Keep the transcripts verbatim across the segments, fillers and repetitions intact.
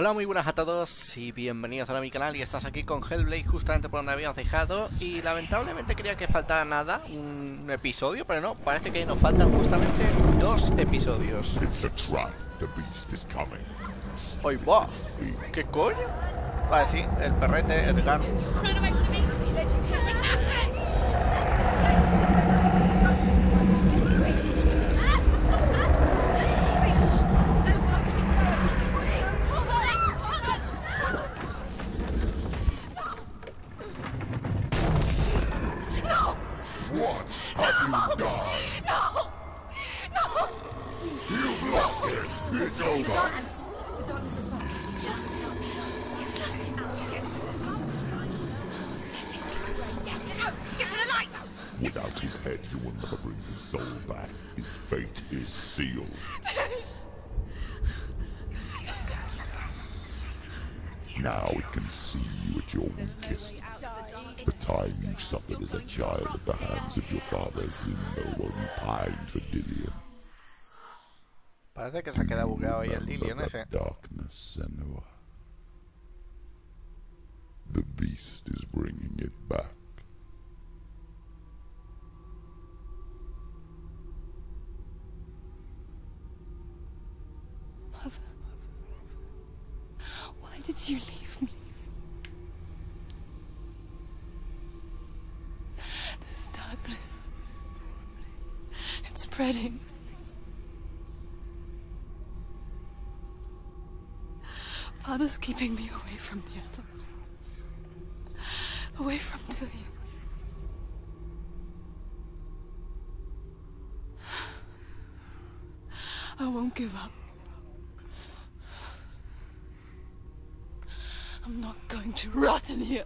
Hola, muy buenas a todos y bienvenidos ahora a mi canal. Y estás aquí con Hellblade, justamente por donde habíamos dejado. Y lamentablemente creía que faltaba nada, un episodio, pero no, parece que nos faltan justamente dos episodios. ¡Ay, va! ¿Qué coño? Vale, sí, el perrete, el gano. Without his head, you will never bring his soul back. His fate is sealed. Now it can see you at your weakest. The time you suffered as a child at the hands of your father seemed no one pined for Dillion. Parece que se ha quedado bugueado ahí el Dillion ese. Darkness, Senua. The beast is bringing it back. Why did you leave me? This darkness, it's spreading. Father's keeping me away from the others, away from Dillion. I won't give up. I'm not going to rot in here.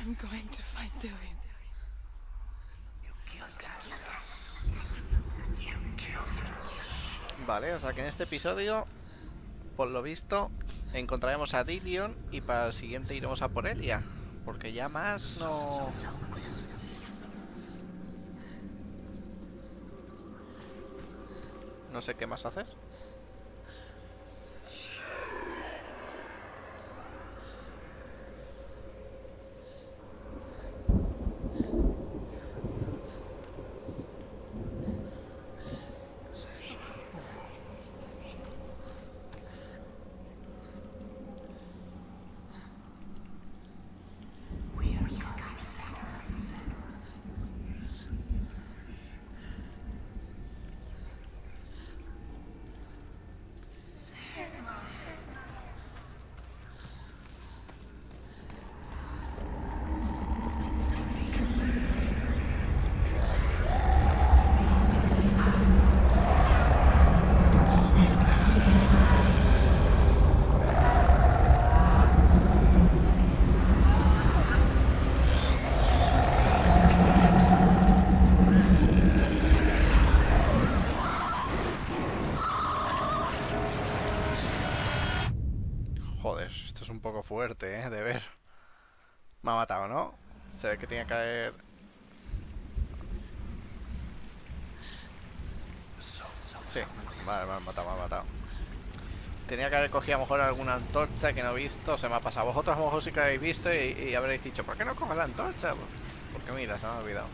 I'm going to find Dillion. Vale, o sea que en este episodio, por lo visto, encontraremos a Dillion y para el siguiente iremos a por Elia, porque ya más no... No sé qué más hacer. Un poco fuerte, ¿eh? De ver. Me ha matado, ¿no? Se ve que tiene que caer... Sí, vale, me ha matado, me ha matado. Tenía que haber cogido a lo mejor alguna antorcha que no he visto. Se me ha pasado. Vosotros a lo mejor sí que la habéis visto y, y habréis dicho, ¿por qué no coges la antorcha? Porque mira, se me ha olvidado.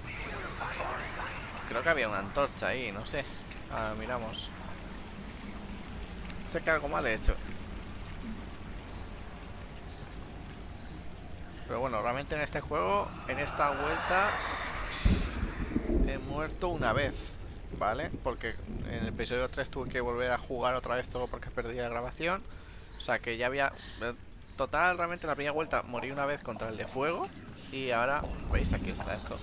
Creo que había una antorcha ahí, no sé. Ahora miramos. Sé que algo mal he hecho. Pero bueno, realmente en este juego, en esta vuelta, he muerto una vez, ¿vale? Porque en el episodio tres tuve que volver a jugar otra vez todo porque perdí la grabación. O sea que ya había... Total, realmente en la primera vuelta morí una vez contra el de fuego. Y ahora, veis, aquí está esto.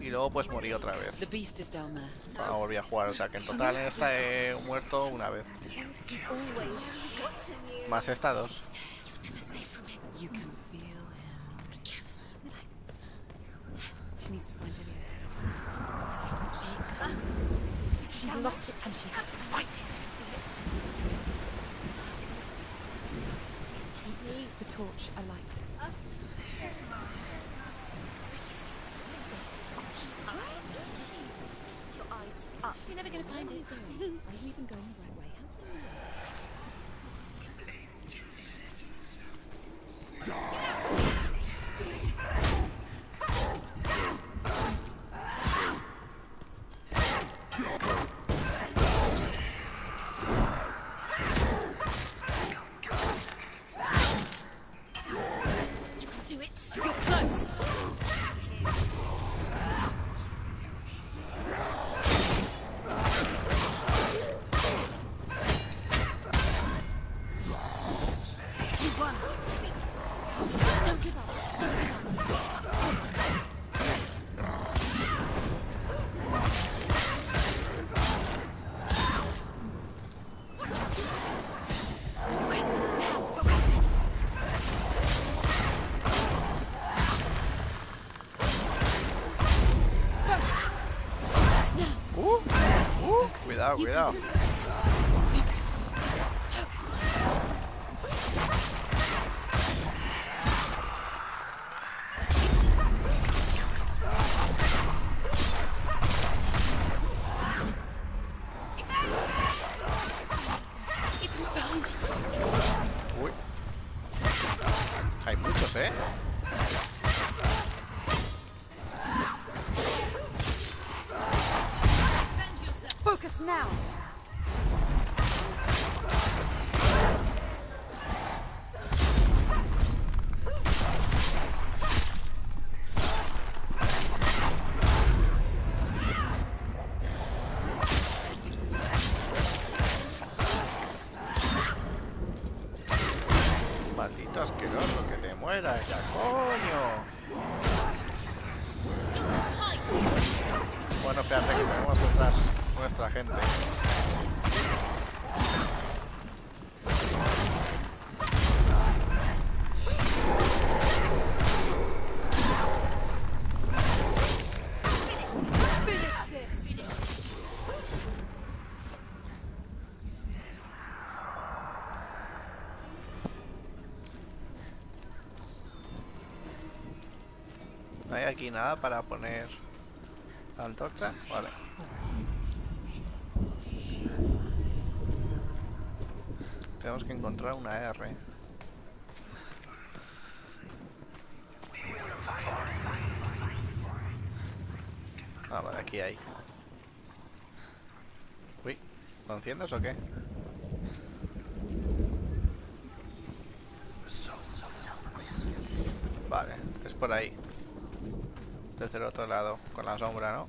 Y luego pues morí otra vez. Ah, volví a jugar, o sea que en total en esta he muerto una vez. Más esta dos. gonna find it. Are you even going the right way out? Die! Cuidado, cuidado. Uy. Hay muchos, ¿eh? Now. Maldito asqueroso, que te muera ya, coño. Bueno, espérate que tenemos detrás nuestra gente. No hay aquí nada para poner la antorcha, vale. Tenemos que encontrar una R. Ah, vale, aquí hay. Uy, ¿lo enciendes o qué? Vale, es por ahí. Desde el otro lado, con la sombra, ¿no?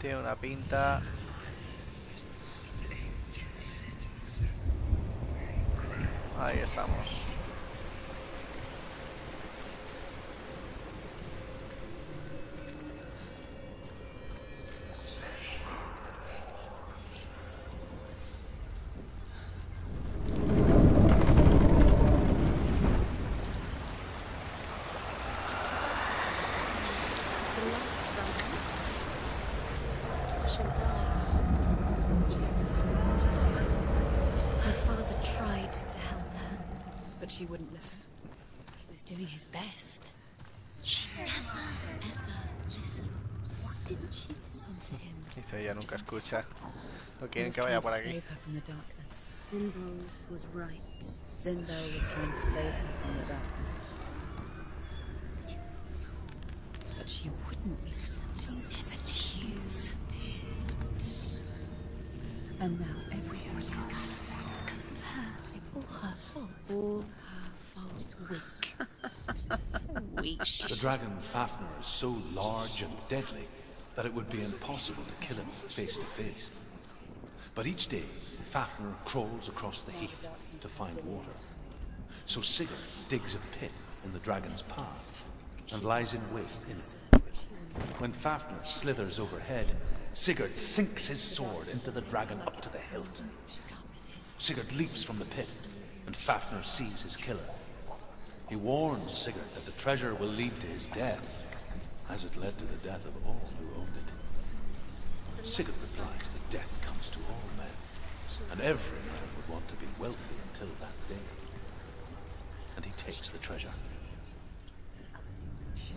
Tiene una pinta. Ahí estamos. She wouldn't listen. He was doing his best. She never, ever listens. Why didn't she listen to him? Dice, ella nunca escucha. No quieren que vaya por aquí. Zinbo was right. Zinbo was trying to save her from the darkness. But she wouldn't listen. She never choose. And now everywhere is because of her. It's all her fault. All Weak. So weak. The dragon Fafnir is so large and deadly that it would be impossible to kill him face to face. But each day, Fafnir crawls across the heath to find water. So Sigurd digs a pit in the dragon's path and lies in wait in it. When Fafnir slithers overhead, Sigurd sinks his sword into the dragon up to the hilt. Sigurd leaps from the pit, and Fafnir sees his killer. He warns Sigurd that the treasure will lead to his death, as it led to the death of all who owned it. Sigurd replies that death comes to all men, and every man would want to be wealthy until that day. and he takes the treasure. She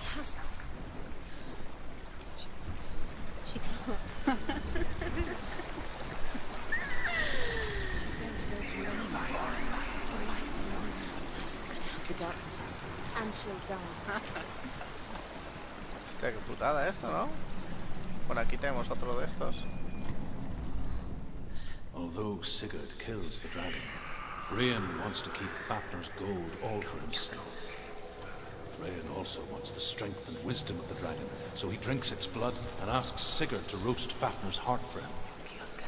has to. She does. Hostia, qué putada esto, ¿no? Bueno, aquí tenemos otro de estos. Although Sigurd kills the dragon, Regin wants to keep Fafnir's gold all for himself. Regin also wants the strength and wisdom of the dragon, so he drinks its blood and asks Sigurd to roast Fafnir's heart for him.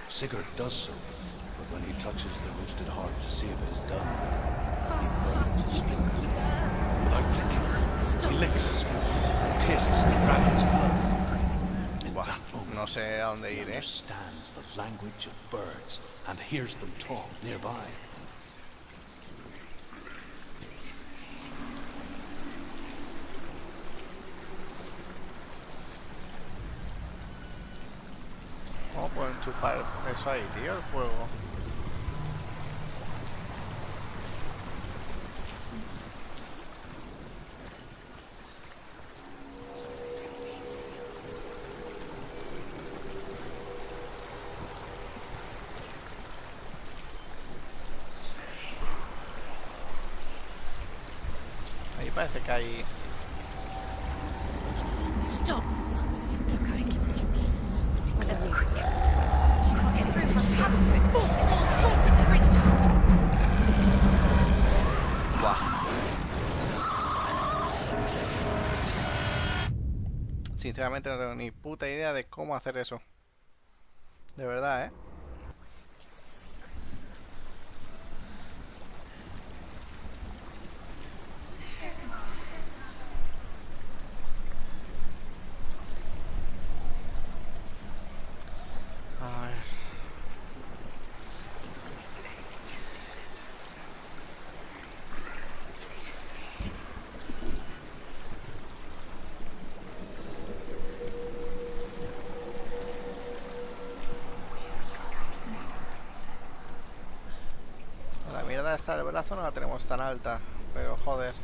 Sigurd does so, but when he touches the roasted heart to see if it is done, without thinking, he licks his food and tastes the dragon's blood. No sé a dónde ir, eh. He understands the language of birds and hears them talk nearby. ¿Cómo puedo enchufar eso ahí, tío? El fuego. Parece que hay... Stop. Stop. Buah. Sinceramente no tengo ni puta idea de cómo hacer eso. De verdad, eh. El brazo no la tenemos tan alta, pero joder.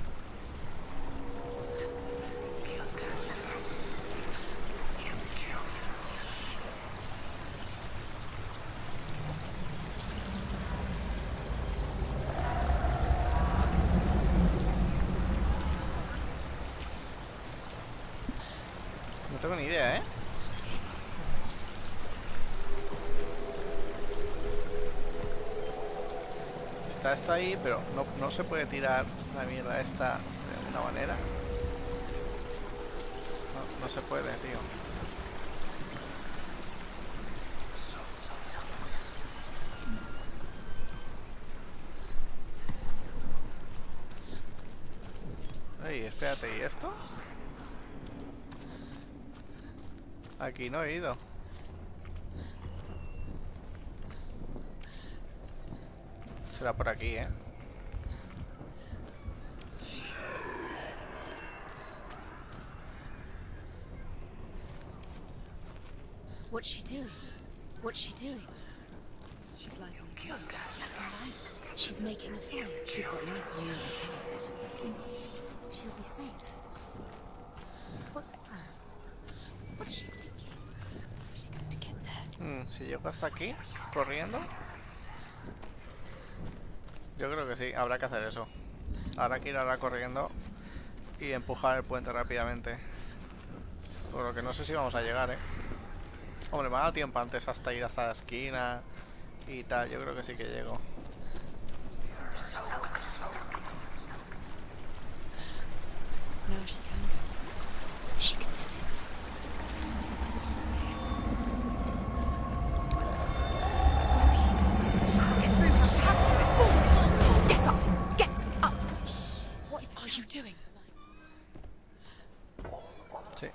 No tengo ni idea, ¿eh? Está esto ahí, pero no, no se puede tirar la mierda esta de alguna manera. No, no se puede, tío. Ey, espérate, ¿y esto? Aquí no he ido. Será por aquí, eh. What's she doing? What's she doing? She's lighting a candle. She's making a fire. She's got light on the other side. She'll be safe. What's the plan? What's she thinking? How's she going to get there? Hmm, ¿se llegó hasta aquí? ¿Corriendo? Yo creo que sí, habrá que hacer eso. Habrá que ir ahora corriendo y empujar el puente rápidamente. Por lo que no sé si vamos a llegar, eh. Hombre, me ha dado tiempo antes hasta ir hasta la esquina y tal. Yo creo que sí que llego.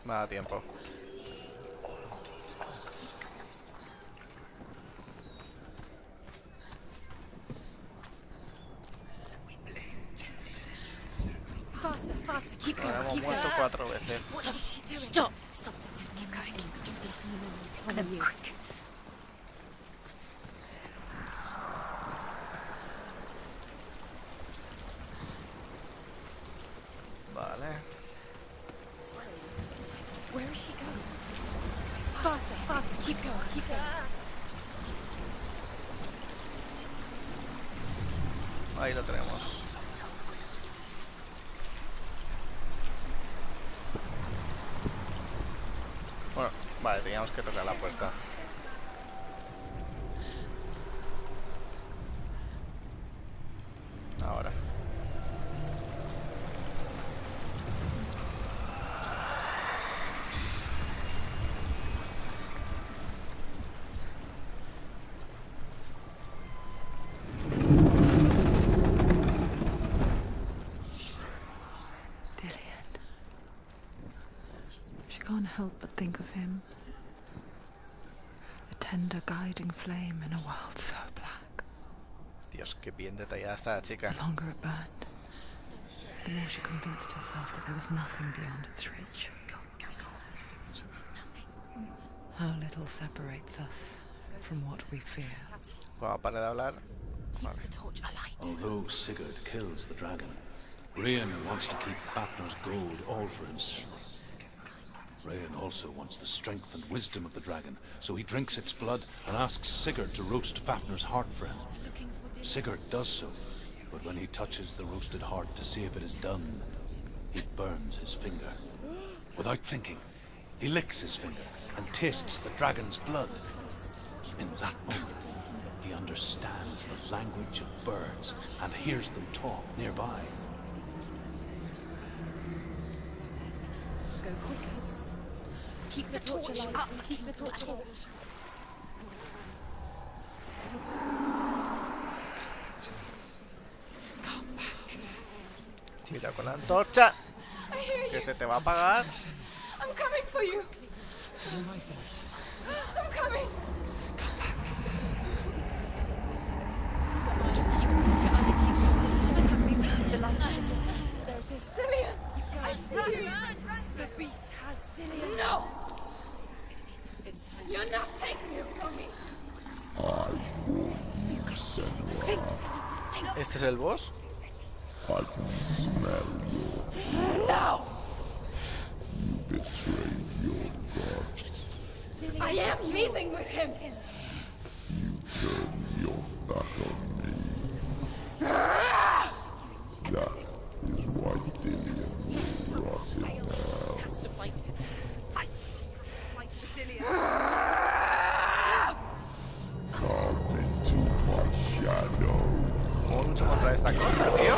Me da tiempo. Ahora hemos muerto cuatro veces. Stop. Stop. Keep going. Stop letting the memories follow you. faster. Keep going. Keep going. Ahí lo tenemos. Bueno, vale, teníamos que tocar la puerta. Ahora. Help but think of him, a tender guiding flame in a world so black. Dios, qué bien detallada está la chica. The longer it burned, the more she convinced herself that there was nothing beyond its reach. How little separates us from what we fear. Bueno, para de hablar. Vale. Although Sigurd kills the dragon, Regin wants to keep Fafnir's gold all for himself. Regin also wants the strength and wisdom of the dragon, so he drinks its blood and asks Sigurd to roast Fafnir's heart for him. Sigurd does so, but when he touches the roasted heart to see if it is done, he burns his finger. Without thinking, he licks his finger and tastes the dragon's blood. In that moment, he understands the language of birds and hears them talk nearby. Go quickest. Keep the torch alight. Keep the torch alight. Cuidado con la antorcha, que se te va a apagar. I'm coming for you. I'm coming. Dillion, I see you. The beast has Dillion. No! It's time. You're not taking it from me. I will Senua. ¿Este es el boss? I can smell your blood. No! You betrayed your god. I am leaving with him. You turned your back on me. That. Why Dillion brought him down? Has to fight. Fight. Fight for Dillion. Come into my shadow. ¿Cómo lucho contra esta cosa, tío?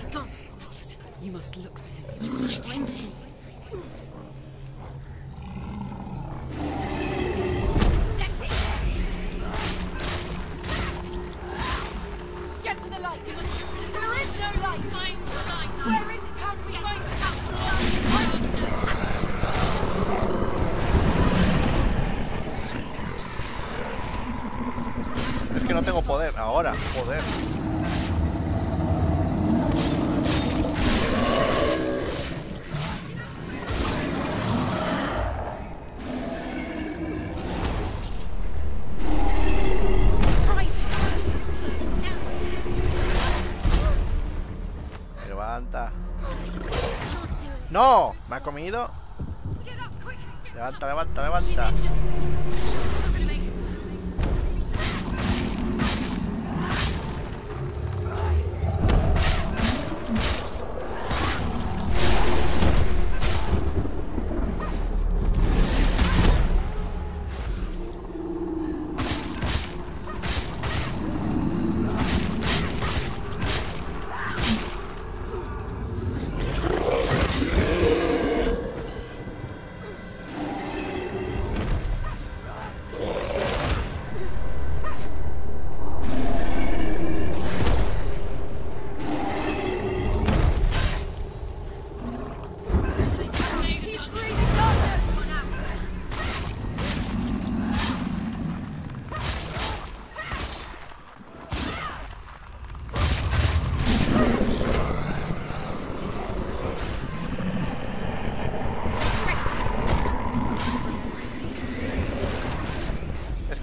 He's gone. You must look for him. He must find him. Ahora, joder. Me levanta. No, me ha comido. Levanta, levanta, levanta.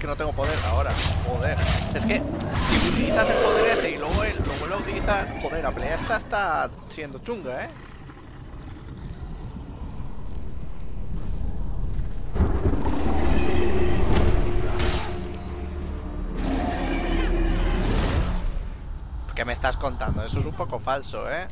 No tengo poder ahora, joder. Es que si utilizas el poder ese y luego él lo vuelve a utilizar, joder, la pelea esta está siendo chunga, eh. ¿Qué me estás contando? Eso es un poco falso, eh.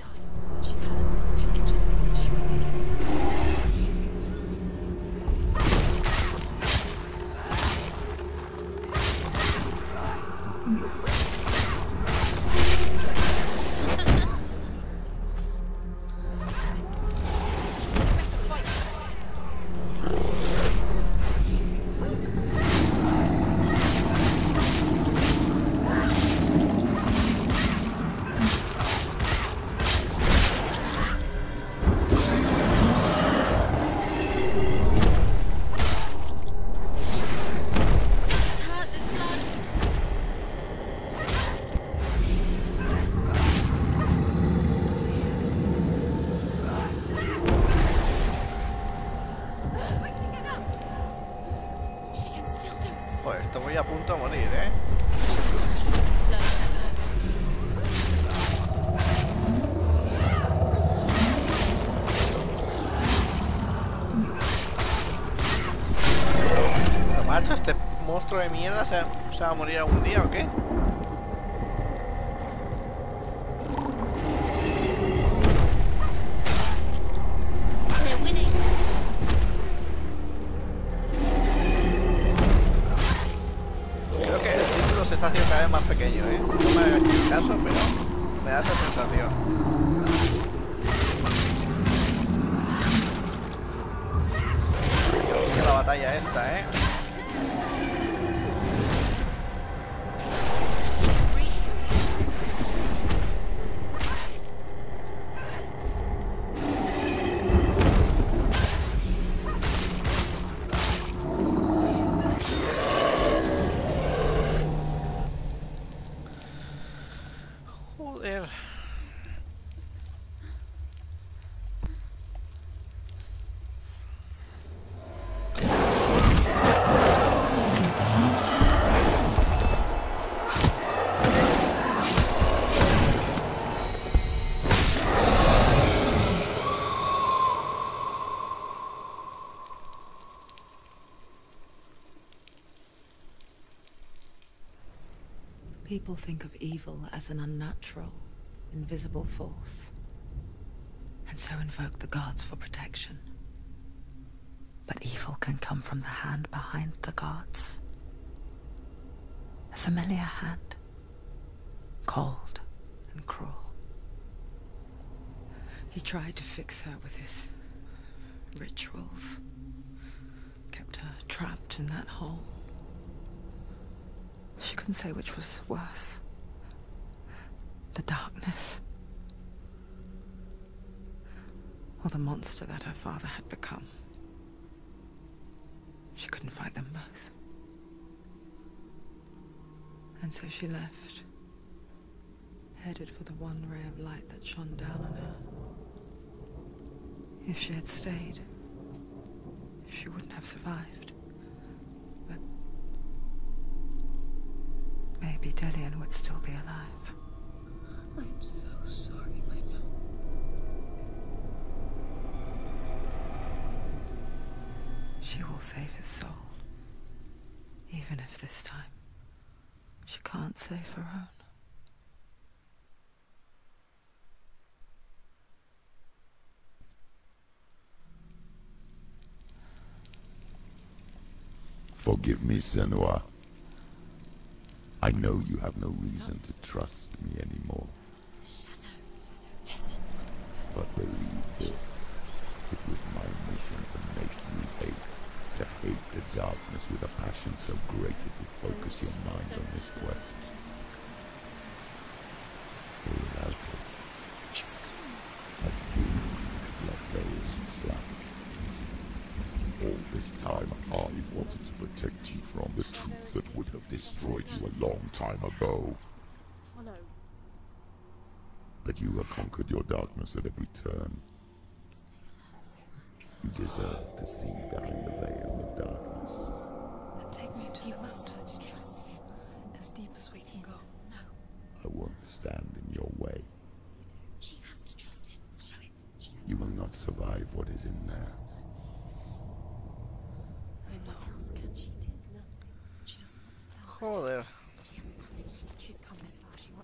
De mierda, ¿se, ¿se va a morir algún día o qué? Creo que el título se está haciendo cada vez más pequeño, ¿eh? No me hagas caso, pero me da esa sensación. Que la batalla esta, ¿eh? People think of evil as an unnatural, invisible force, and so invoke the gods for protection. But evil can come from the hand behind the gods. A familiar hand, cold and cruel. He tried to fix her with his rituals. Kept her trapped in that hole. She couldn't say which was worse. The darkness. Or the monster that her father had become. She couldn't fight them both. And so she left, headed for the one ray of light that shone down on her. If she had stayed, she wouldn't have survived. But maybe Dillion would still be alive. I'm so sorry, my love. She will save his soul, even if this time she can't save her own. Forgive me, Senua. I know you have no reason to trust me anymore. Shut up. Listen. But believe this. It was my mission to make you hate. To hate the darkness with a passion so great it would focus your mind on this quest. Without it, but you could let those slack. All this time I've wanted to protect you from the truth that would have destroyed you a long time ago. But you have conquered your darkness at every turn. You deserve to see behind the veil of darkness. And take me to the master to trust him, as deep as we can go. No. I won't stand in your way. She has to trust him. You will not survive what is in there. I know. She did nothing. She doesn't want to tell. Joder.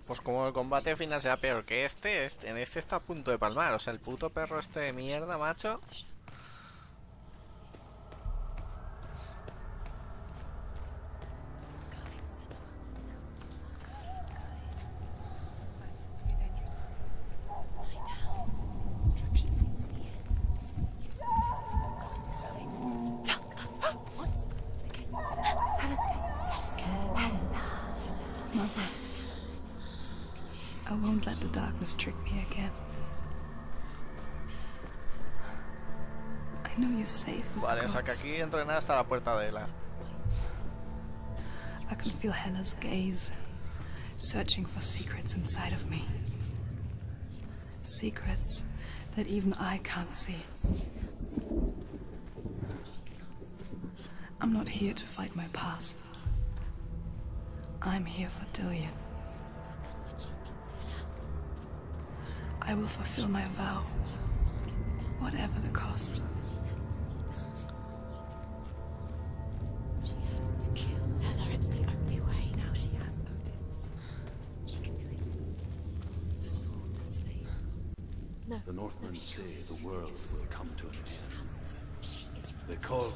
Pues como el combate final sea peor que este, este, en este está a punto de palmar. O sea, el puto perro este de mierda, macho. Vale, o sea que aquí dentro de nada está la puerta de Hela. I can feel Hela's gaze, searching for secrets inside of me. Secrets that even I can't see. I'm not here to fight my past. I'm here for Dillion. I will fulfill my vow, whatever the cost. To kill Hela, it's the only way. Now she has Odin's. She can do it. The sword, the slave. No. The Northmen no, say the world will come to an end. They call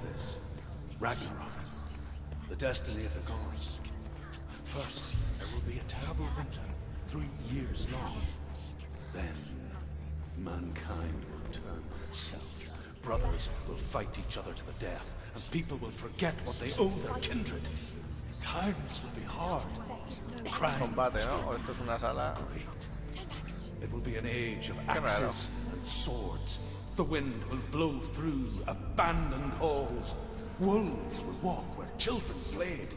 this Ragnarok, the destiny of the gods. First, there will be a terrible winter, three years long. Then, mankind will turn on itself. Brothers will fight each other to the death. And people will forget what they owe their kindred. Times will be hard. Crime, it will be an age of axes and swords. The wind will blow through abandoned halls. Wolves will walk where children played.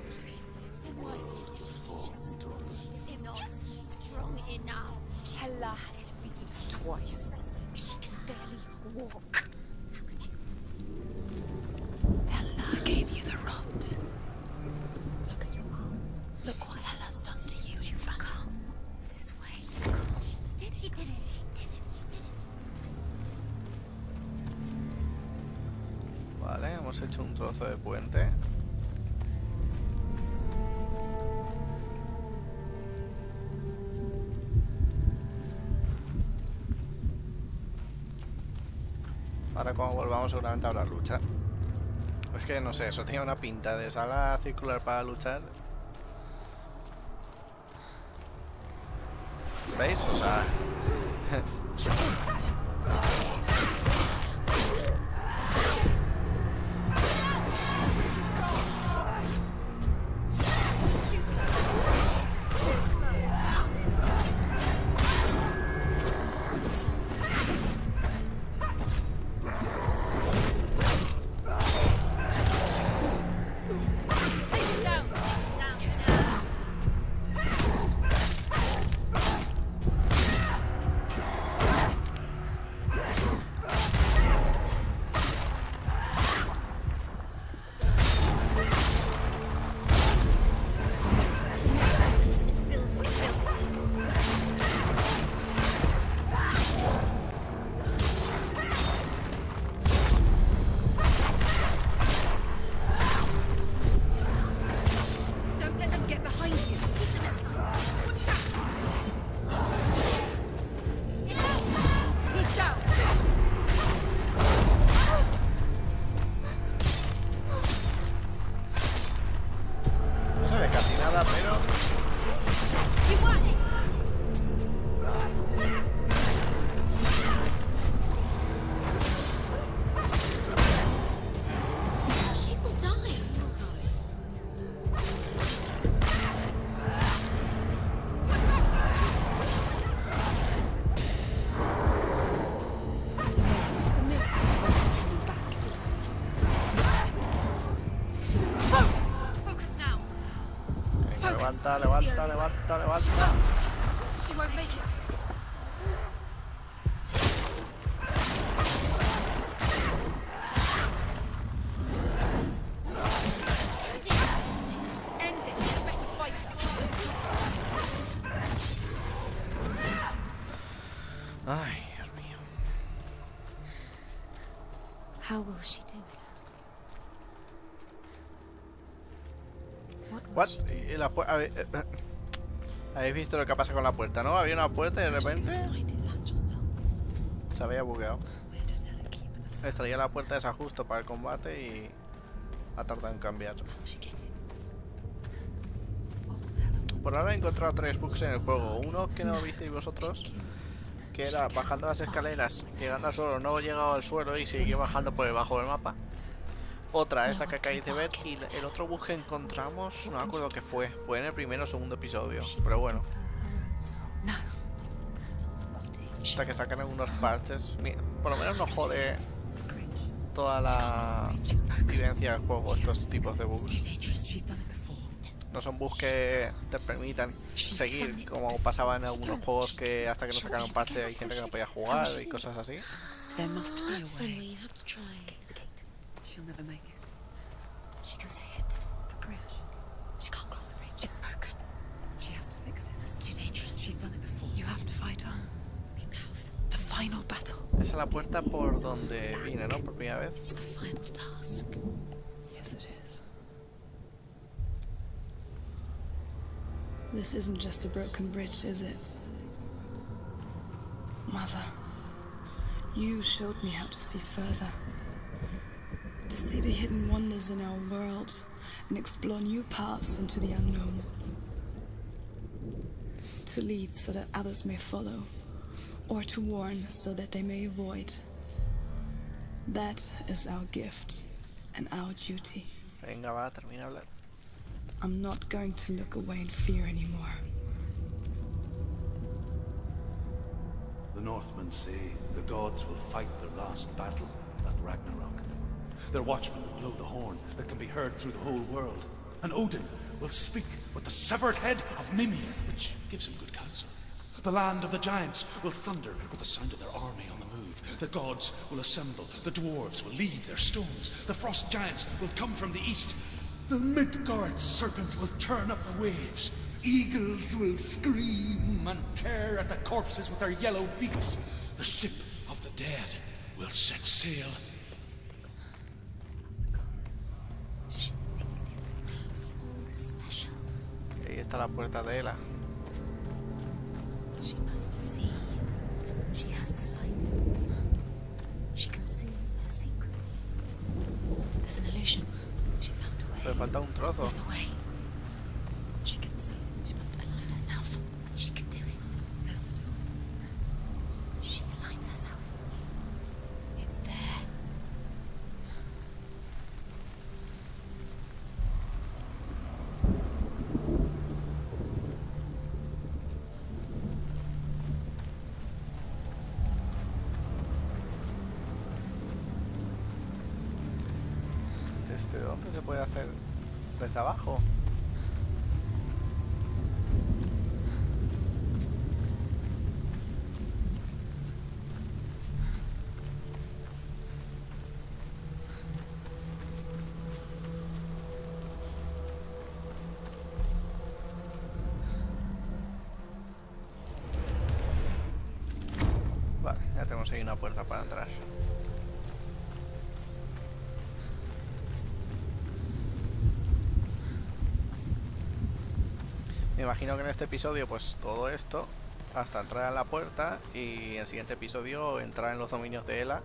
The world will fall into ruins. Strong enough. Hela has defeated her twice. She can barely walk. I gave you the rod. Look at your arm. Look what Hela's done to you in battle. This way, you can't. Did he did it? Did it? Did it? Vale, hemos hecho un trozo de puente. Ahora cuando volvamos seguramente habrá lucha. Es que no sé, eso tenía una pinta de sala circular para luchar. ¿Veis? O sea... Levanta, levanta, levanta, levanta. Ay, Dios mío. How will she do it? What? ¿Y la puerta? Habéis visto lo que pasa con la puerta, ¿no? Había una puerta y de repente se había bugueado. Extraía la puerta esa justo para el combate y ha tardado en cambiar. Por ahora he encontrado tres bugs en el juego. Uno que no visteis vosotros, que era bajando las escaleras, llegando al suelo, no he llegado al suelo y seguí bajando por debajo del mapa. Otra, esta que acabáis de ver, y el otro bug que encontramos, no me acuerdo qué fue, fue en el primero o segundo episodio, pero bueno. Hasta que sacan algunos parches, por lo menos no jode toda la vivencia del juego estos tipos de bugs. No son bugs que te permitan seguir, como pasaba en algunos juegos que hasta que no sacaron parche hay gente que no podía jugar y cosas así. Esa es la puerta por donde vine, ¿no? Por primera vez. This isn't just a broken bridge, is it? Mother, you showed me how to see further. To see the hidden wonders in our world and explore new paths into the unknown. To lead so that others may follow, or to warn so that they may avoid. That is our gift and our duty. Venga, va, termina hablar. I'm not going to look away in fear anymore. The Northmen say the gods will fight their last battle at Ragnarok. Their watchmen will blow the horn that can be heard through the whole world. And Odin will speak with the severed head of Mimir, which gives him good counsel. The land of the giants will thunder with the sound of their army on the move. The gods will assemble. The dwarves will leave their stones. The frost giants will come from the east. The Midgard serpent will turn up the waves. Eagles will scream and tear at the corpses with their yellow beaks. The ship of the dead will set sail. Ahí está la puerta de Hela. She must see. She has the sight. She can see her secrets. There's an illusion. Pero falta un trozo. Abajo. Vale, ya tenemos ahí una puerta para entrar. Me imagino que en este episodio pues todo esto hasta entrar a la puerta, y en el siguiente episodio entrar en los dominios de Hela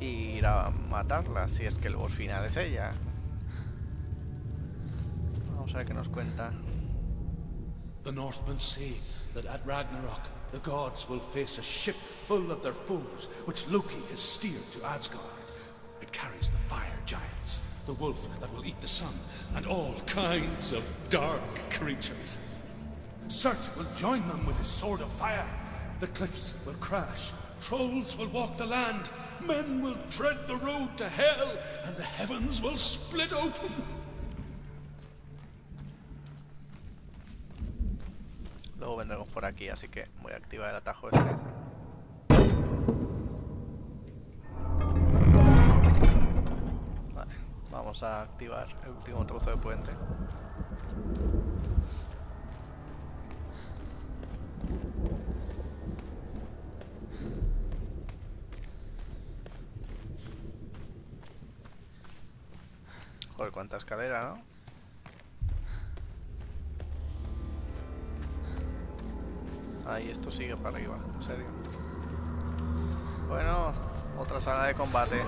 y ir a matarla, si es que el boss final es ella. Vamos a ver qué nos cuenta. The Northmen say that at Ragnarok the gods will face a ship full of their foes, which Loki has steered to Asgard. It carries the fire giants, the wolf that will eat the sun, and all kinds of dark creatures. Surt will join them with his sword of fire. The cliffs will crash, trolls will walk the land, men will tread the road to hell, and the heavens will split open. Luego vendremos por aquí, así que voy a activar el atajo este. Vale, vamos a activar el último trozo de puente. Joder, cuánta escalera, ¿no? Ah, y esto sigue para arriba, en serio. Bueno, otra sala de combate.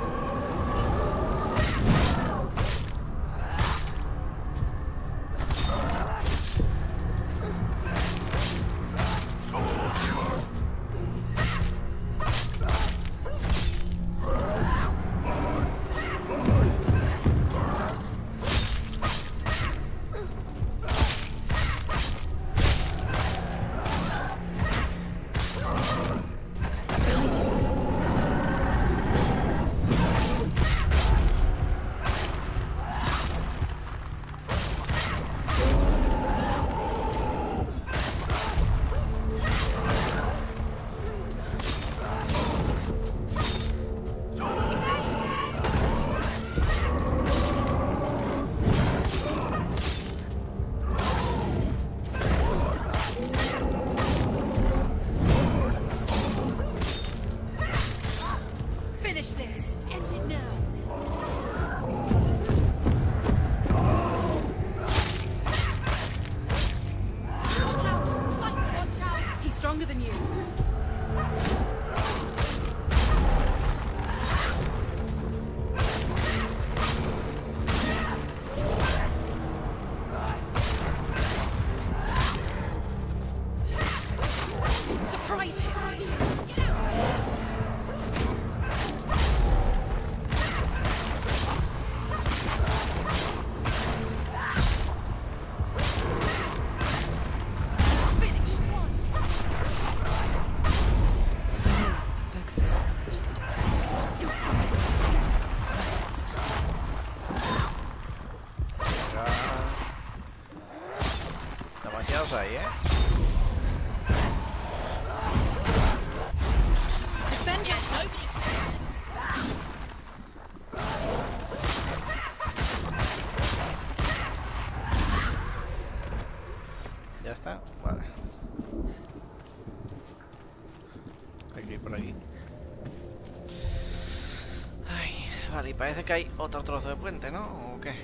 Parece que hay otro trozo de puente, ¿no? ¿O qué?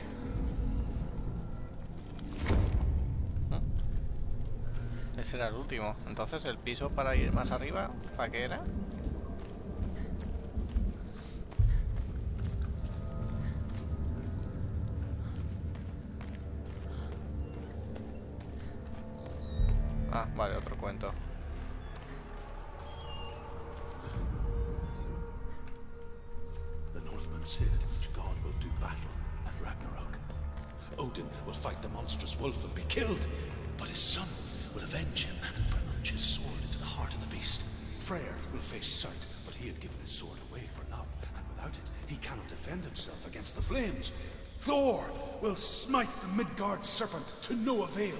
Ese era el último. Entonces, el piso para ir más arriba, ¿para qué era? Ah, vale, otro cuento. Sigurd, which god will do battle at Ragnarok. Odin will fight the monstrous wolf and be killed, but his son will avenge him and plunge his sword into the heart of the beast. Freyr will face Surt, but he had given his sword away for love, and without it he cannot defend himself against the flames. Thor will smite the Midgard serpent to no avail.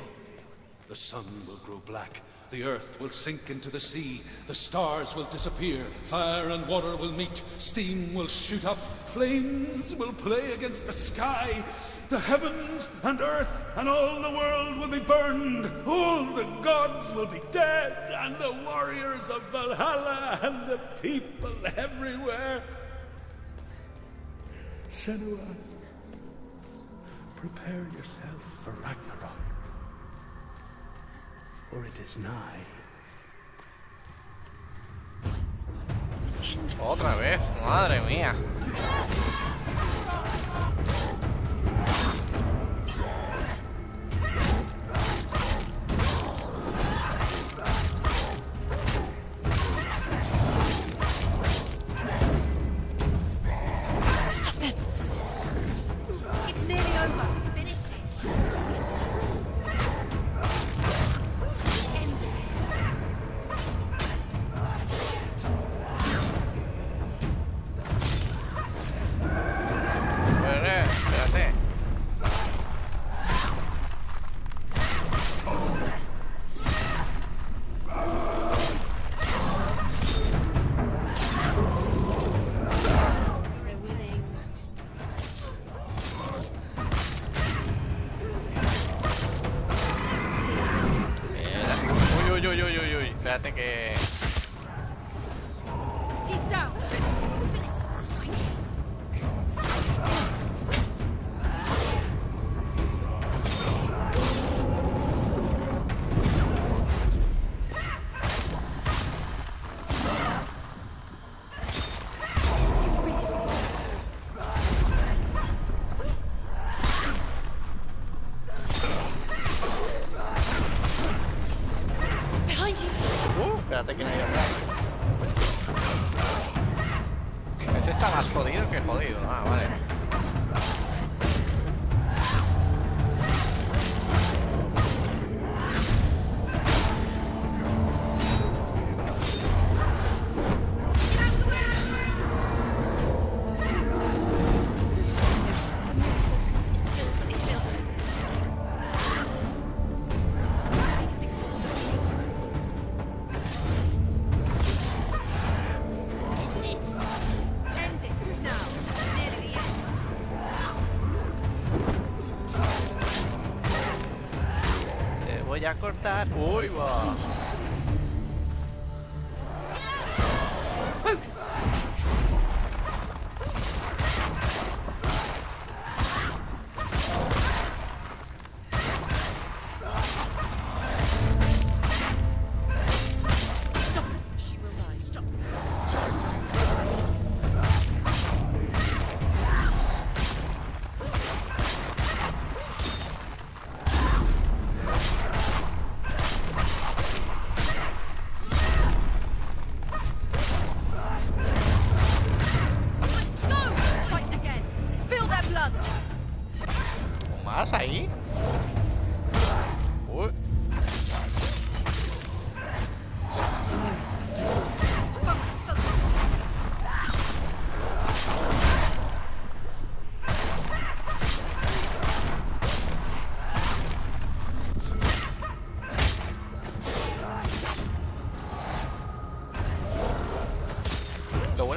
The sun will grow black, the earth will sink into the sea, the stars will disappear, fire and water will meet, steam will shoot up, flames will play against the sky, the heavens and earth and all the world will be burned, all the gods will be dead, and the warriors of Valhalla and the people everywhere. Senua, prepare yourself for Ragnarok. Or it is nigh. Otra vez, madre mía. espérate que... a cortar. Uy, va.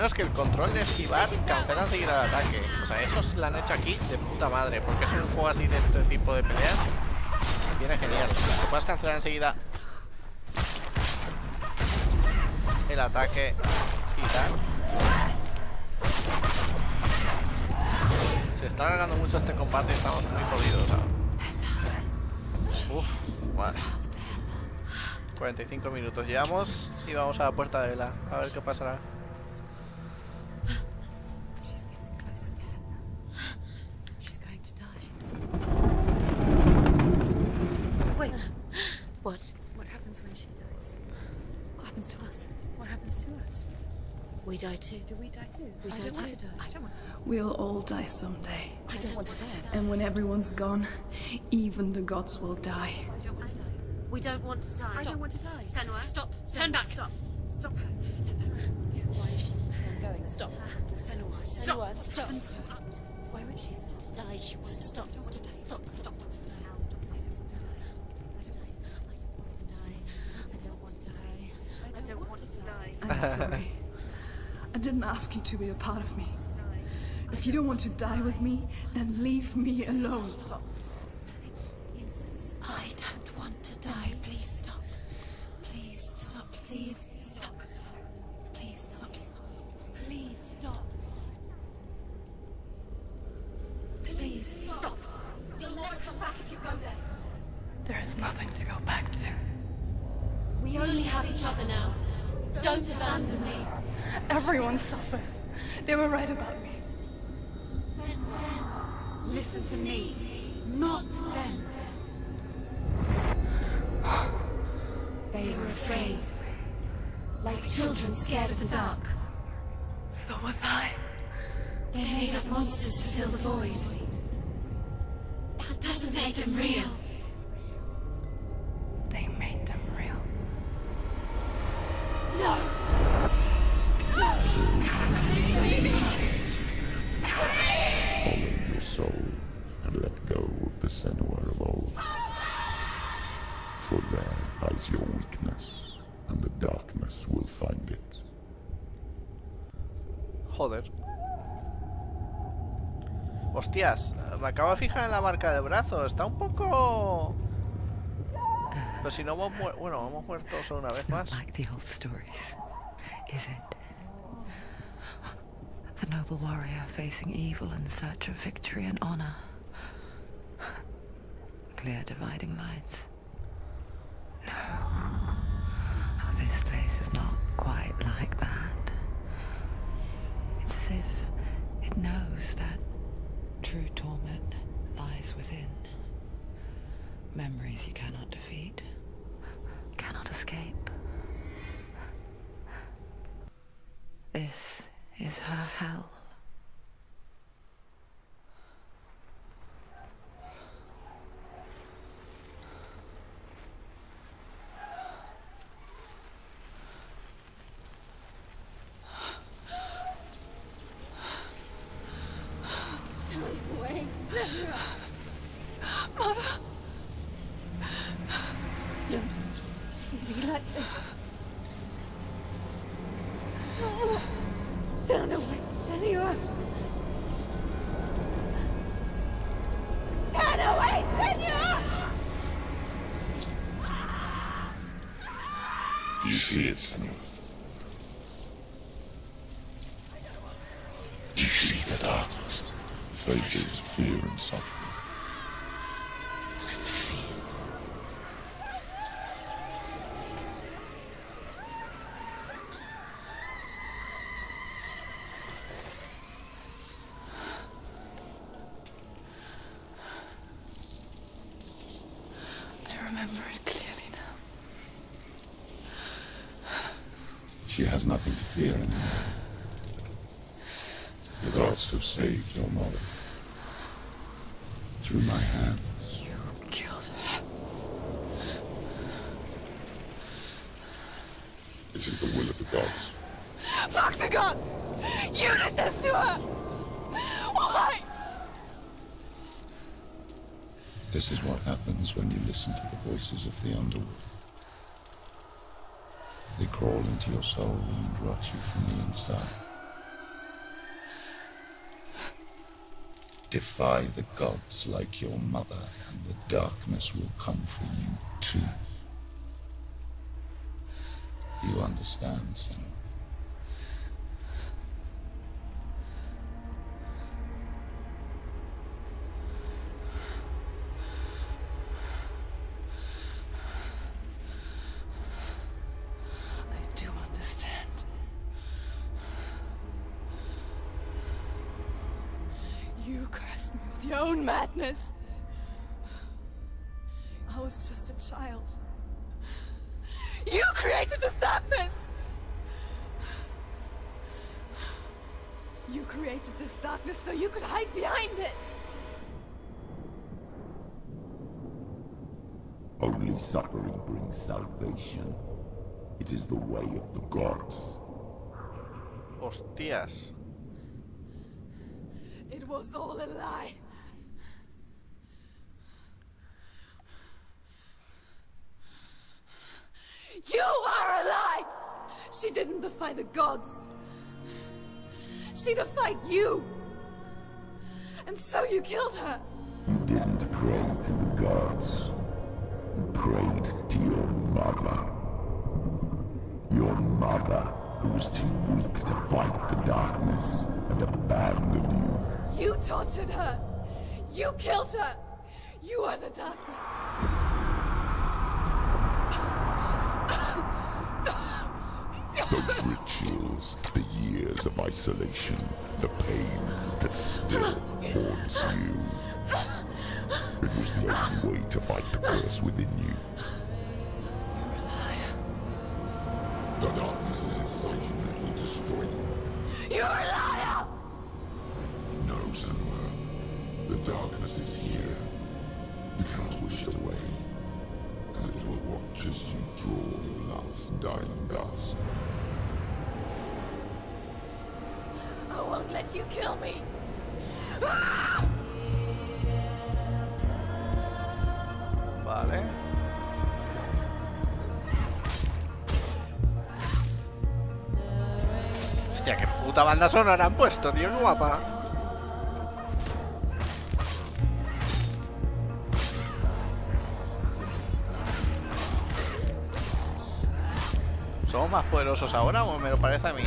Es que el control de esquivar cancela enseguida el ataque. O sea, eso se lo han hecho aquí de puta madre, porque es un juego así de este tipo de peleas. Viene genial. Que puedas cancelar enseguida el ataque y tal. Se está alargando mucho este combate y estamos muy jodidos, ¿sabes? Uf, vale. cuarenta y cinco minutos llevamos y vamos a la puerta de Hela. A ver qué pasará. Do we die too? We I don't want to die. I don't want to die. We'll all die someday. I don't, I don't want, want to die. die. And when everyone's gone, even the gods will die. I don't want to die. We don't want to die. Stop. I don't want to die. Senua, stop. Senua. Turn back. Stop. Stop her. Why is she going? Stop. Senua, stop. Senua, stop. Senua, stop. Stop. Why would she stop to die? She won't stop. Stop. Stop. Stop. Stop. Stop. Stop. I don't want to die. I don't want to die. I don't want to die. I don't want to die. I'm sorry. I didn't ask you to be a part of me. If you don't want to die with me, then leave me alone. I don't want to die. Please stop. Please stop. Please stop. Please stop. Please stop. Please stop. Please stop. You'll never come back if you go there. There is nothing to go back to. We only have each other now. Don't abandon me. Everyone suffers. They were right about me. Listen to me, not them. They were afraid, like children scared of the dark. So was I. They made up monsters to fill the void. That doesn't make them real. They made them real. No! Follow your soul and let go of the Senua of old. For there lies your weakness, and the darkness will find it. Joder. Hostias, me acabo de fijar en la marca del brazo. Está un poco... Pero si no hemos muerto, bueno, hemos muerto solo una vez más. The noble warrior facing evil in search of victory and honor. Clear dividing lines. No. Oh, this place is not quite like that. It's as if it knows that true torment lies within. Memories you cannot defeat, cannot escape. This is her hell. She has nothing to fear anymore. The gods have saved your mother. Through my hand. You killed her. It is the will of the gods. Fuck the gods! You did this to her! Why? This is what happens when you listen to the voices of the underworld. They crawl into your soul and rot you from the inside. Defy the gods like your mother, and the darkness will come for you too. You understand, son? Madness. I was just a child. You created this darkness. You created this darkness so you could hide behind it. Only suffering brings salvation. It is the way of the gods. Hostias. It was all a lie. You are a lie! She didn't defy the gods. She defied you. And so you killed her. You didn't pray to the gods. You prayed to your mother. Your mother, who was too weak to fight the darkness and abandoned you. You tortured her. You killed her. You are the darkness. Those rituals, the years of isolation, the pain that still haunts you. It was the only way to fight the curse within you. You're a liar. The darkness is inside you that will destroy you. You're a liar! No, Senua. The darkness is here. You cannot wish it away. And it will watch as you draw your last dying gasp. I won't let you kill me! Ah! Vale. Hostia, qué puta banda sonora han puesto, tío, guapa. ¿Somos más poderosos ahora o me lo parece a mí?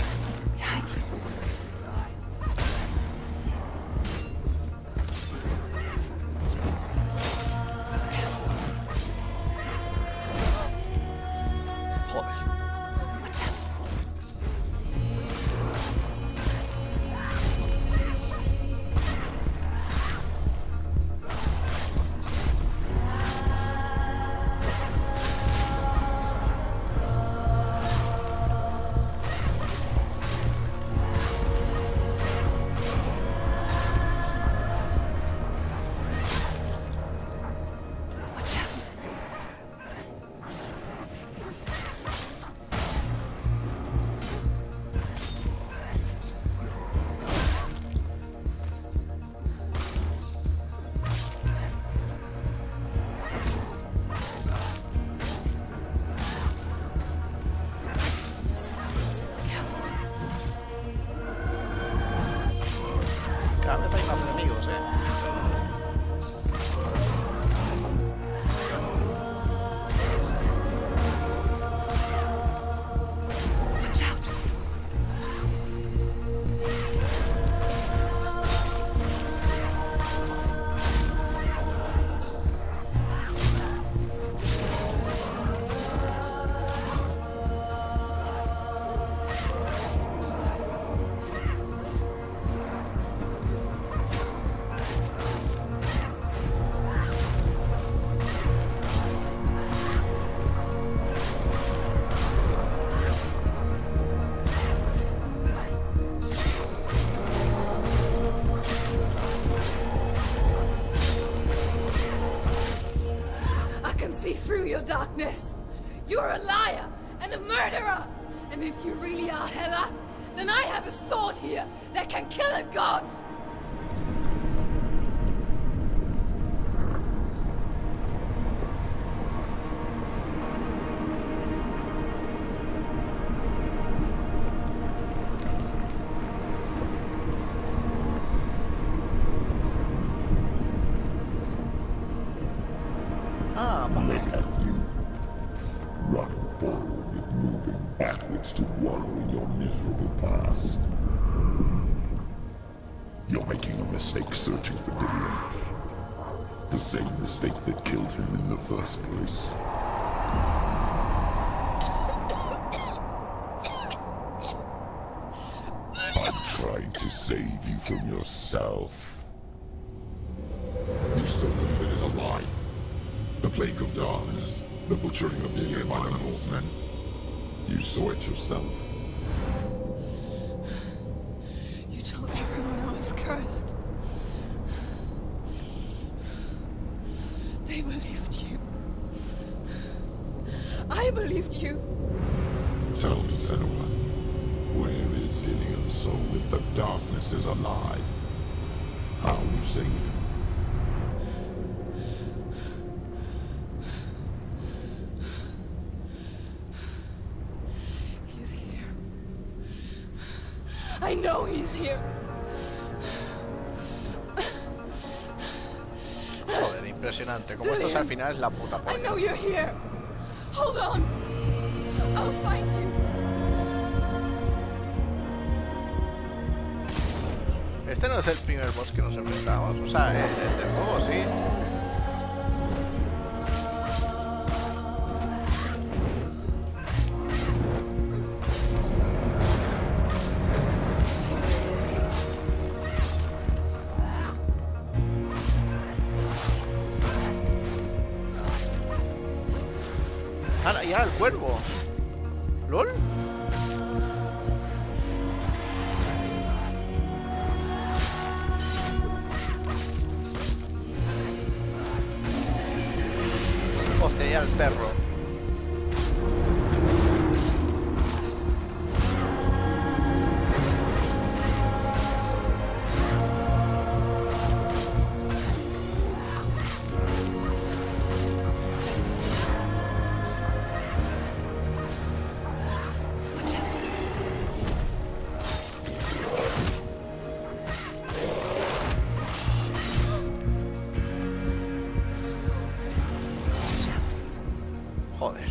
Darkness. You're a liar and a murderer. And if you really are Hela, then I have a sword here that can kill a god. Yourself. You said that it is a lie. The plague of darkness, the butchering of Dillion by the Northmen. You saw it yourself. You told everyone I was cursed. They believed you. I believed you. Tell me, Senua, where is Dillion's soul if the darkness is a lie? How will you save them? He's here. I know he's here. Joder, impresionante. Como estos al final es la puta polla. I know you're here. Hold on. I'll find you. Este no es el primer boss que nos enfrentamos, o sea, el, el del juego sí. Ahora, y ahora el cuervo. ¿Lol? Al perro. Joder,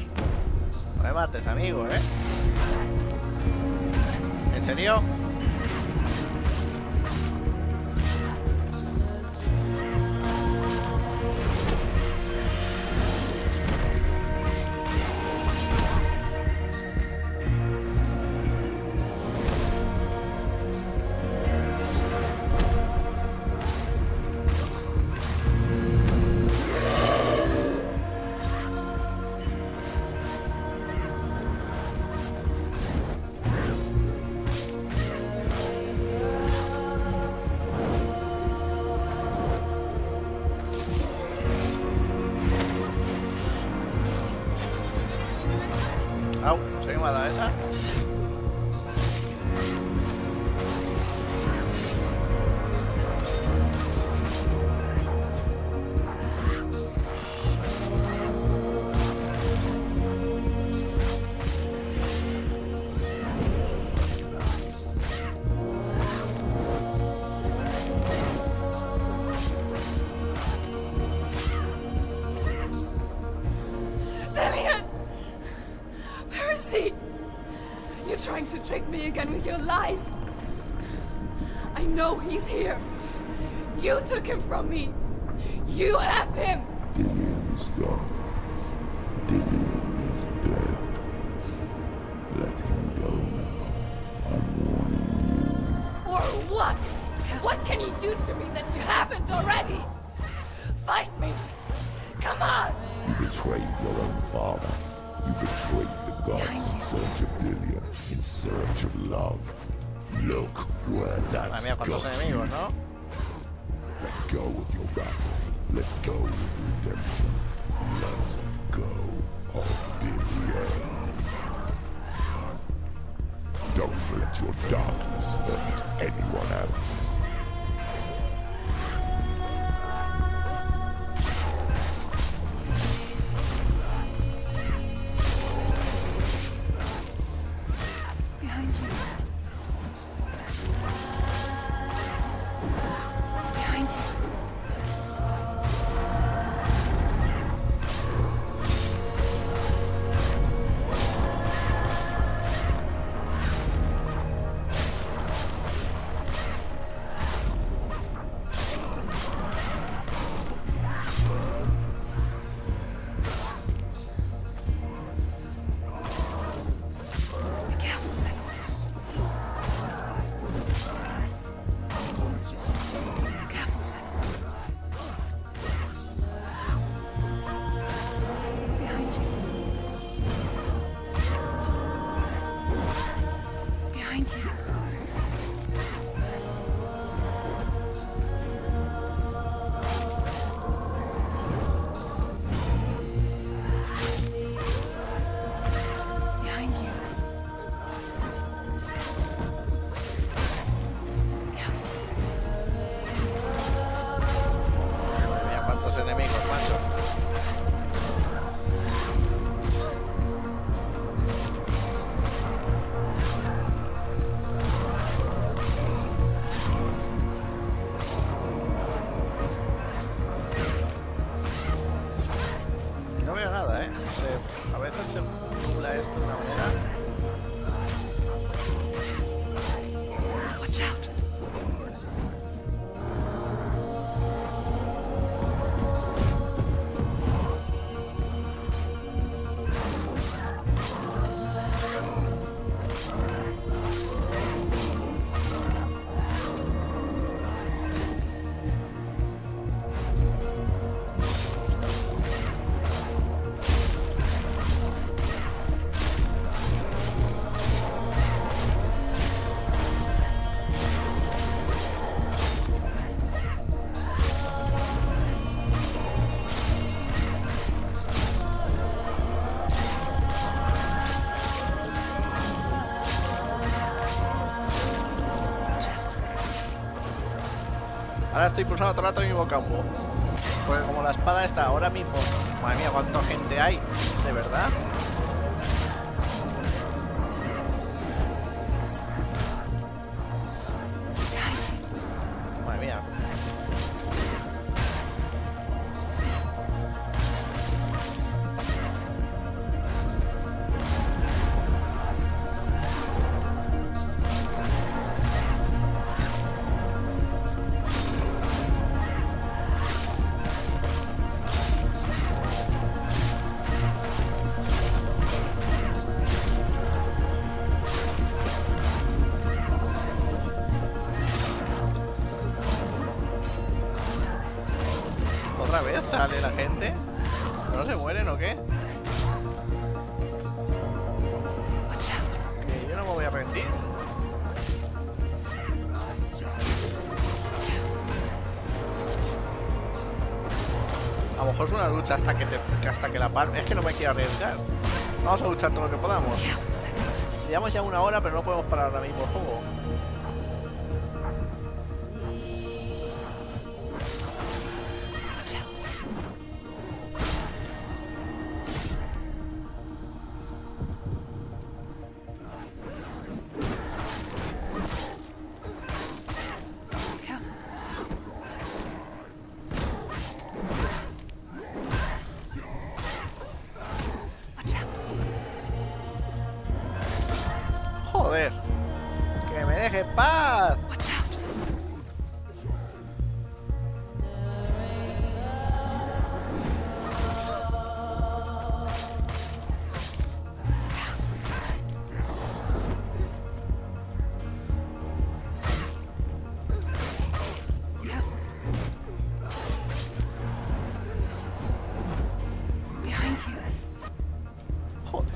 no me mates, amigo, ¿eh? serio? With your lies. I know he's here. You took him from me. You have him. Dillion is gone. Dillion is dead. Let him go now. I'm warning you. Or what? What can you do to me that you haven't already? Fight me. Come on. You betrayed your own father. You betrayed the gods in search of Dillion. In search of love. Look where that's got you. Enemigos, ¿no? Let go of your battle. Let go of redemption. Let go of Dillion. Don't let your darkness hurt anyone else. Ahora estoy cruzando todo el rato en el mismo campo. Porque como la espada está ahora mismo. Madre mía, cuánta gente hay. De verdad. Madre mía. otra vez sale la gente. ¿No se mueren o qué? Que yo no me voy a rendir. A lo mejor es una lucha hasta que, te, hasta que la palme. Es que no me quiero arriesgar. Vamos a luchar todo lo que podamos. Llevamos ya una hora, pero no podemos parar ahora mismo el juego.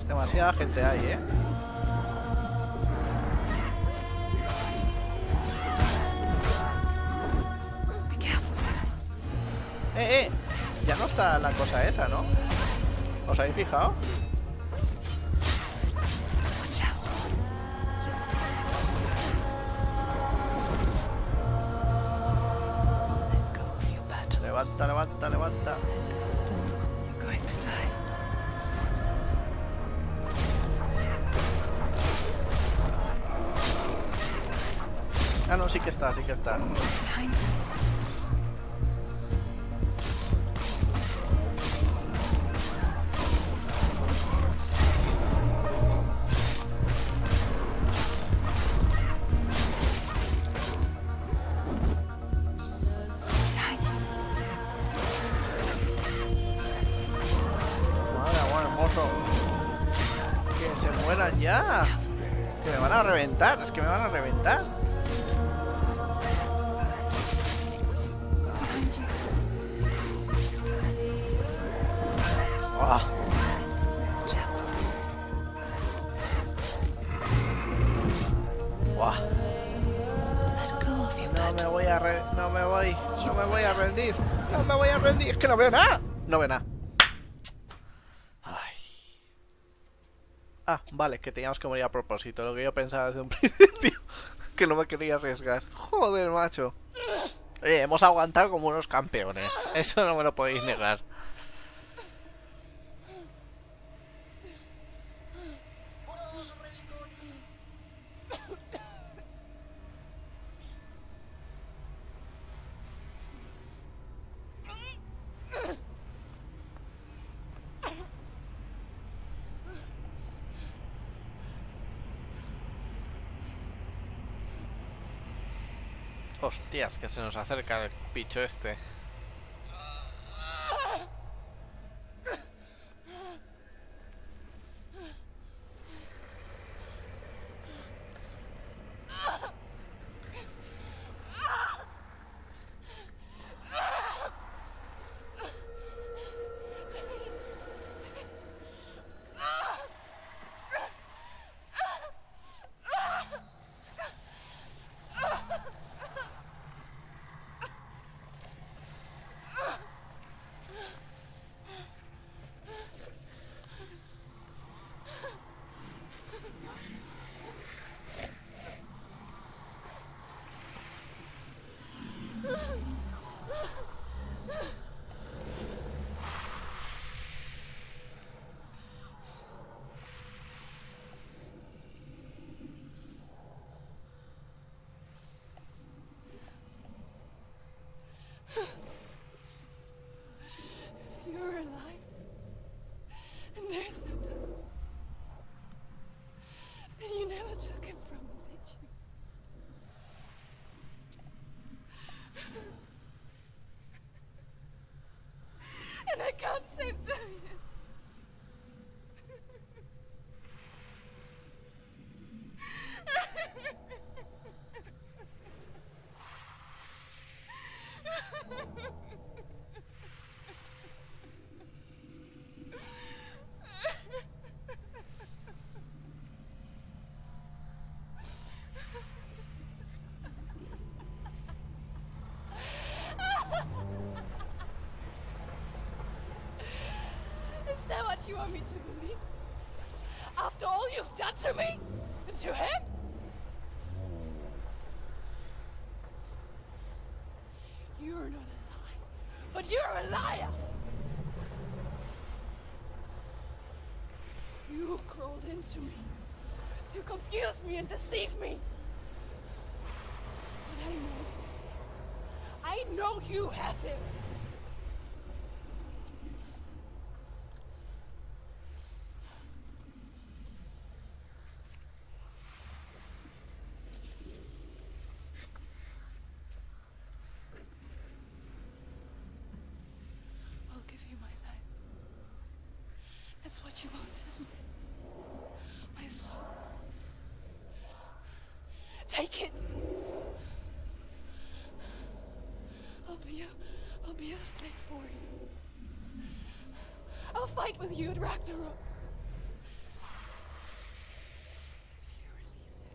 Demasiada gente hay, ¿eh? Eh, eh. Ya no está la cosa esa, ¿no? ¿Os habéis fijado? Levanta, levanta, levanta. Ah, no, sí que está, sí que está. Que se mueran ya. Que me van a reventar, es que me van a reventar. Que no veo nada, no veo nada. Ay. Ah, vale, que teníamos que morir a propósito. Lo que yo pensaba desde un principio, que no me quería arriesgar. Joder, macho. Eh, hemos aguantado como unos campeones. Eso no me lo podéis negar. Hostias, que se nos acerca el bicho este. you want me to believe? After all you've done to me? And to him? You're not a liar, but you're a liar! You crawled into me to confuse me and deceive me. But I know it. I know you have him. With you at Ragnarok. If you release him.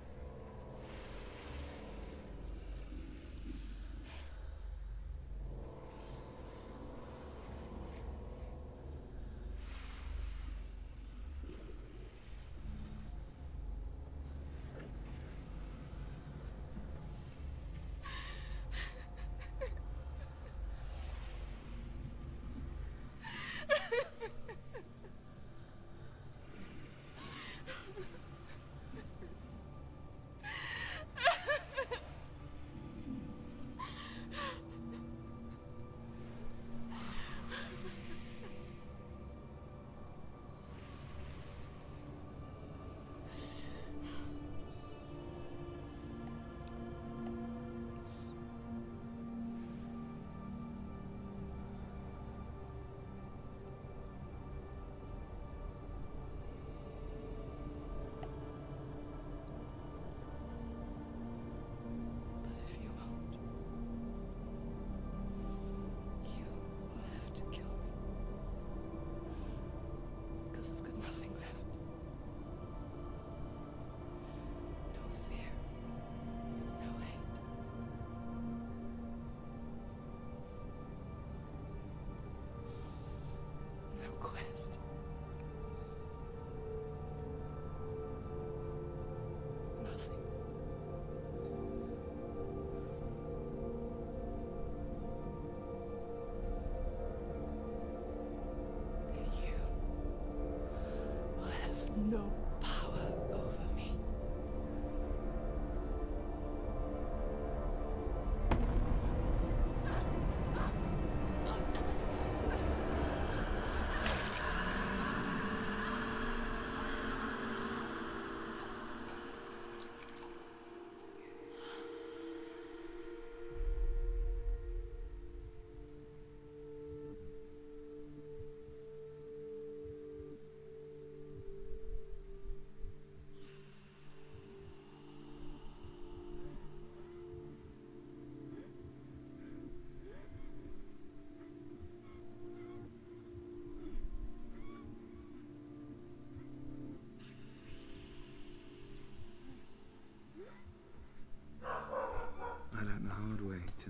To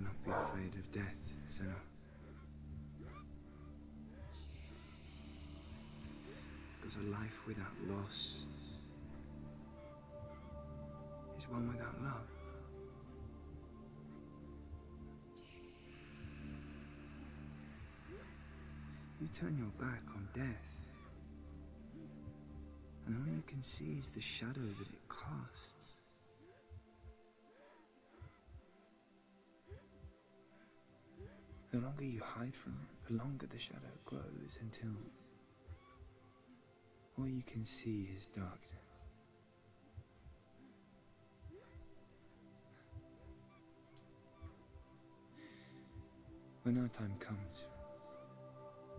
not be afraid of death, Senua. Because a life without loss is one without love. You turn your back on death, and all you can see is the shadow that it casts. The longer you hide from it, the longer the shadow grows until all you can see is darkness. When our time comes,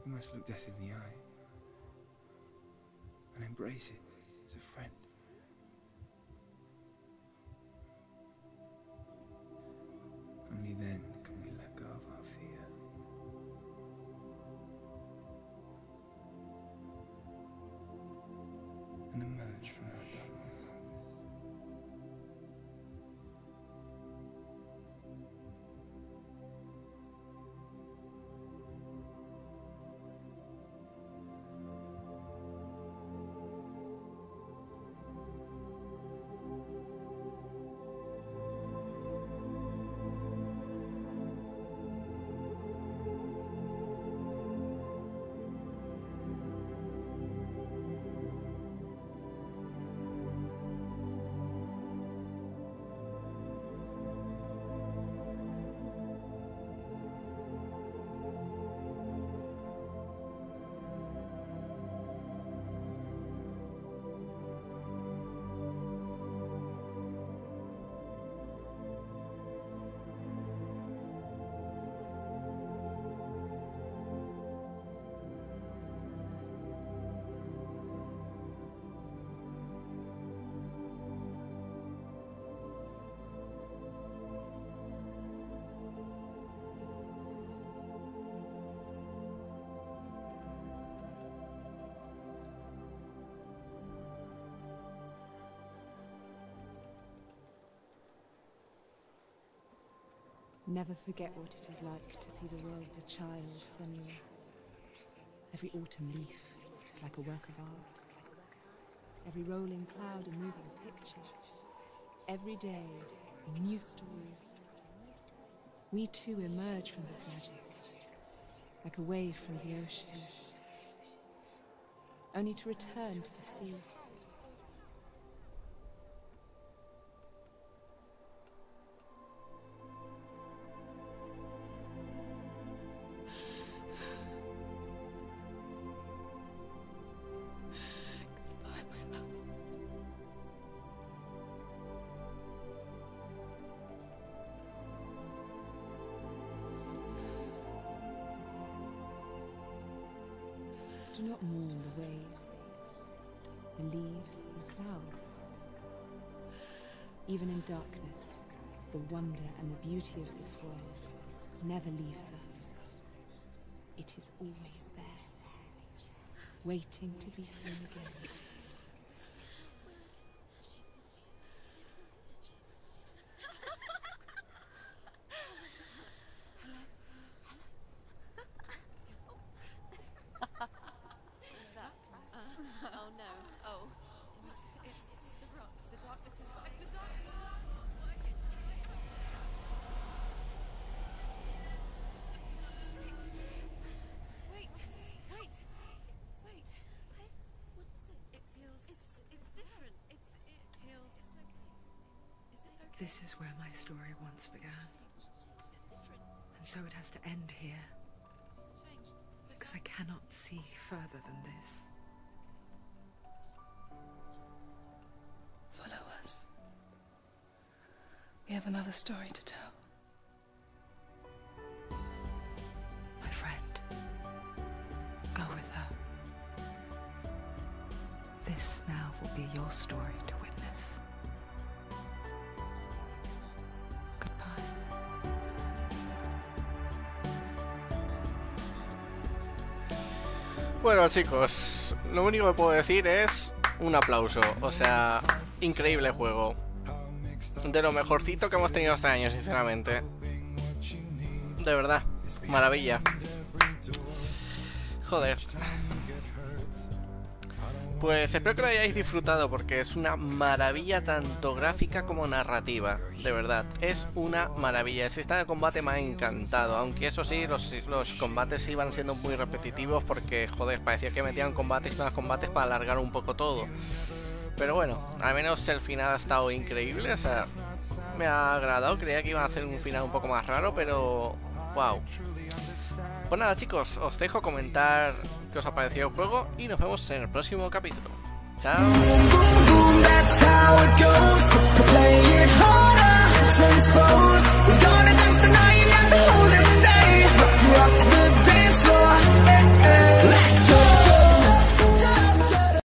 we must look death in the eye and embrace it as a friend. Only then can we let go of our fear. And emerge from our darkness. Never forget what it is like to see the world as a child, Senua. Every autumn leaf is like a work of art. Every rolling cloud a moving picture. Every day, a new story. We too emerge from this magic, like a wave from the ocean, only to return to the sea. Do not mourn the waves, the leaves, and the clouds. Even in darkness, the wonder and the beauty of this world never leaves us. It is always there, waiting to be seen again. This is where my story once began, and so it has to end here, because I cannot see further than this. Follow us. We have another story to tell. My friend, go with her. This now will be your story to witness. Bueno, chicos, lo único que puedo decir es un aplauso. O sea, increíble juego. De lo mejorcito que hemos tenido este año, sinceramente. De verdad, maravilla. Joder. Pues espero que lo hayáis disfrutado, porque es una maravilla tanto gráfica como narrativa. De verdad, es una maravilla. El sistema de combate me ha encantado. Aunque eso sí, los, los combates iban siendo muy repetitivos, porque joder, parecía que metían combates y más combates para alargar un poco todo. Pero bueno, al menos el final ha estado increíble. O sea, me ha agradado. Creía que iban a hacer un final un poco más raro, pero wow. Pues nada, chicos, os dejo comentar qué os ha parecido el juego y nos vemos en el próximo capítulo. ¡Chao!